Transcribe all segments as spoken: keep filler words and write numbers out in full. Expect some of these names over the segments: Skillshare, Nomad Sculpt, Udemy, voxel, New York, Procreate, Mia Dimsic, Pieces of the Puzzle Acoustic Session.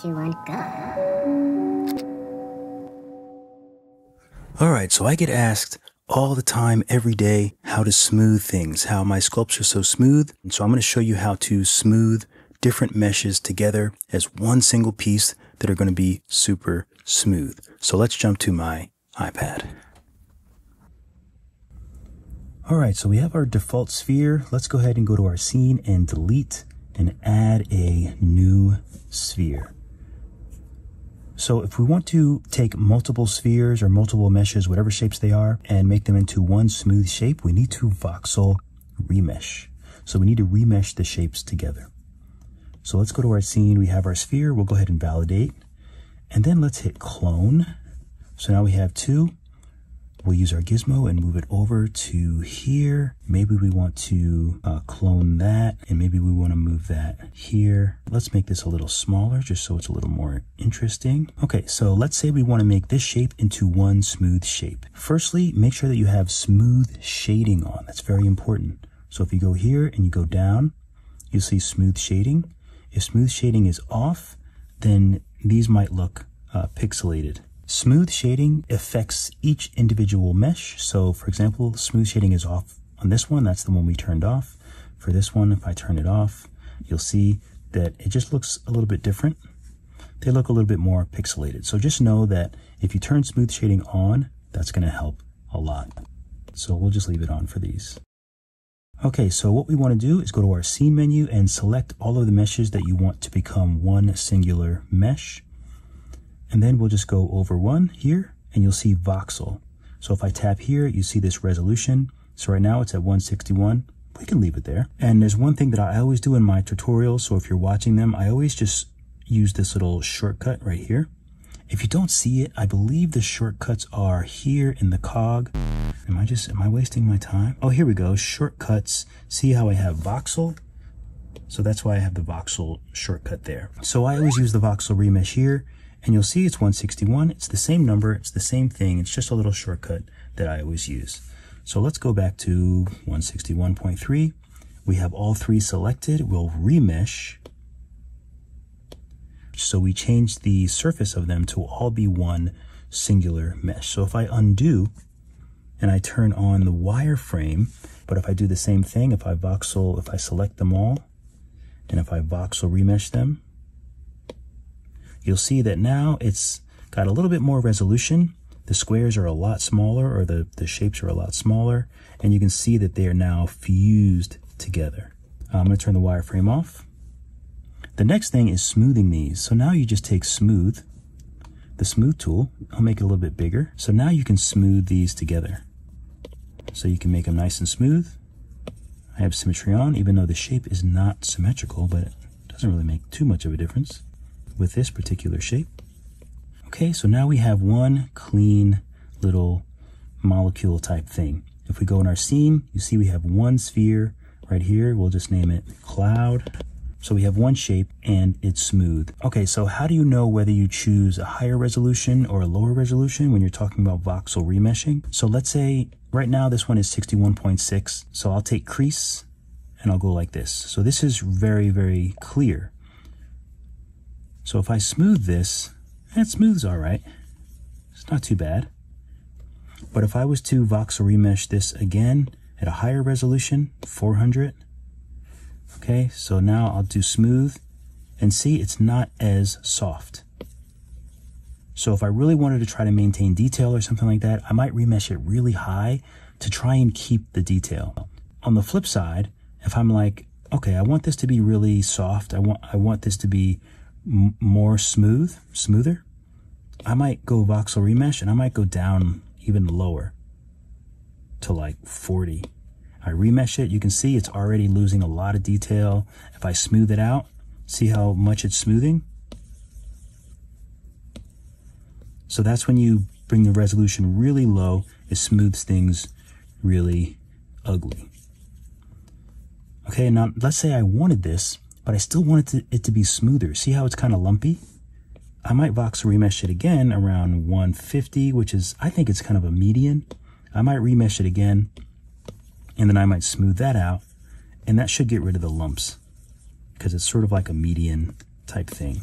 two, one, go. All right, so I get asked all the time, every day, how to smooth things, how my sculpts are so smooth. And so I'm going to show you how to smooth different meshes together as one single piece that are going to be super smooth. So let's jump to my iPad. All right, so we have our default sphere. Let's go ahead and go to our scene and delete and add a new sphere. So if we want to take multiple spheres or multiple meshes, whatever shapes they are, and make them into one smooth shape, we need to voxel remesh. So we need to remesh the shapes together. So let's go to our scene. We have our sphere. We'll go ahead and validate. And then let's hit clone. So now we have two. We'll use our gizmo and move it over to here. Maybe we want to uh, clone that, and maybe we want to move that here. Let's make this a little smaller just so it's a little more interesting. Okay, so let's say we want to make this shape into one smooth shape. Firstly, make sure that you have smooth shading on. That's very important. So if you go here and you go down, you'll see smooth shading. If smooth shading is off, then these might look uh, pixelated. Smooth shading affects each individual mesh. So for example, smooth shading is off on this one. That's the one we turned off. For this one, if I turn it off, you'll see that it just looks a little bit different. They look a little bit more pixelated. So just know that if you turn smooth shading on, that's going to help a lot. So we'll just leave it on for these. Okay, so what we want to do is go to our scene menu and select all of the meshes that you want to become one singular mesh. And then we'll just go over one here and you'll see voxel. So if I tap here, you see this resolution. So right now it's at one sixty-one. We can leave it there. And there's one thing that I always do in my tutorials. So if you're watching them, I always just use this little shortcut right here. If you don't see it, I believe the shortcuts are here in the cog. Am I just, am I wasting my time? Oh, here we go. Shortcuts. See how I have voxel? So that's why I have the voxel shortcut there. So I always use the voxel remesh here and you'll see it's one sixty-one. It's the same number. It's the same thing. It's just a little shortcut that I always use. So let's go back to one sixty-one point three. We have all three selected. We'll remesh. So we change the surface of them to all be one singular mesh. So if I undo and I turn on the wireframe, but if I do the same thing, if I voxel, if I select them all, and if I voxel remesh them, you'll see that now it's got a little bit more resolution. The squares are a lot smaller, or the, the shapes are a lot smaller, and you can see that they are now fused together. I'm going to turn the wireframe off. The next thing is smoothing these. So now you just take smooth, the smooth tool. I'll make it a little bit bigger. So now you can smooth these together. So you can make them nice and smooth. I have symmetry on, even though the shape is not symmetrical, but it doesn't really make too much of a difference with this particular shape. Okay, so now we have one clean little molecule type thing. If we go in our scene, you see we have one sphere right here. We'll just name it cloud. So we have one shape and it's smooth. Okay, so how do you know whether you choose a higher resolution or a lower resolution when you're talking about voxel remeshing? So let's say right now this one is sixty-one point six. So I'll take crease and I'll go like this. So this is very, very clear. So if I smooth this, it smooths all right. It's not too bad. But if I was to voxel remesh this again at a higher resolution, four hundred, okay, so now I'll do smooth and see it's not as soft. So if I really wanted to try to maintain detail or something like that, I might remesh it really high to try and keep the detail. On the flip side, if I'm like, okay, I want this to be really soft, I want I want this to be m more smooth, smoother, I might go voxel remesh and I might go down even lower to like forty. I remesh it, you can see it's already losing a lot of detail. If I smooth it out, see how much it's smoothing? So that's when you bring the resolution really low, it smooths things really ugly. Okay, now let's say I wanted this, but I still wanted it to be smoother. See how it's kind of lumpy? I might voxel remesh it again around one fifty, which is, I think it's kind of a median. I might remesh it again, and then I might smooth that out, and that should get rid of the lumps because it's sort of like a median type thing.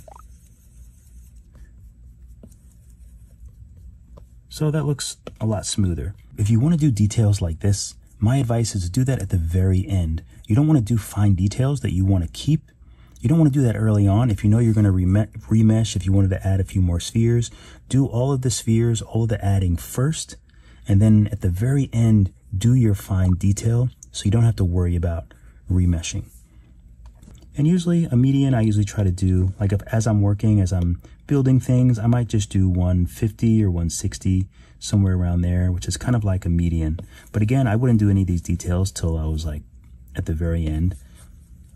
So that looks a lot smoother. If you want to do details like this, my advice is to do that at the very end. You don't want to do fine details that you want to keep. You don't want to do that early on. If you know you're going to remesh, if you wanted to add a few more spheres, do all of the spheres, all of the adding first, and then at the very end, do your fine detail so you don't have to worry about remeshing. And usually a median, I usually try to do, like if, as I'm working, as I'm building things, I might just do one fifty or one sixty, somewhere around there, which is kind of like a median. But again, I wouldn't do any of these details till I was like at the very end.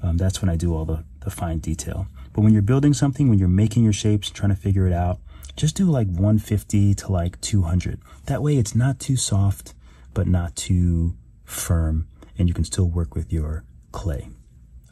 Um, that's when I do all the, the fine detail. But when you're building something, when you're making your shapes, trying to figure it out, just do like one fifty to like two hundred. That way it's not too soft, but not too firm, and you can still work with your clay.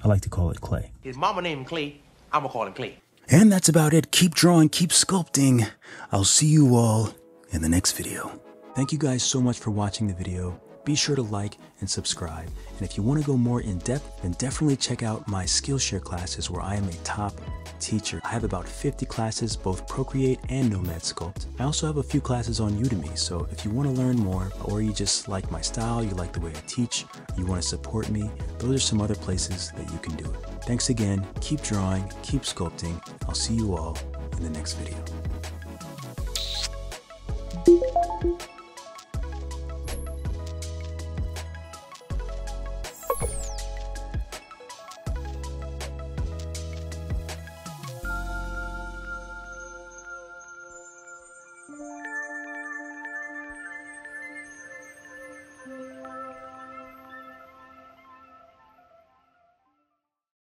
I like to call it clay. His mama named him Clay. I'm gonna call him Clay. And that's about it. Keep drawing, keep sculpting. I'll see you all in the next video. Thank you guys so much for watching the video. Be sure to like and subscribe. And if you want to go more in depth, then definitely check out my Skillshare classes where I am a top teacher. I have about fifty classes, both Procreate and Nomad Sculpt. I also have a few classes on Udemy, so if you want to learn more, or you just like my style, you like the way I teach, you want to support me, those are some other places that you can do it. Thanks again, keep drawing, keep sculpting. I'll see you all in the next video.